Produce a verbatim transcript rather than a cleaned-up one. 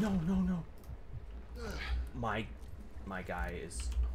No, no, no. My, my guy is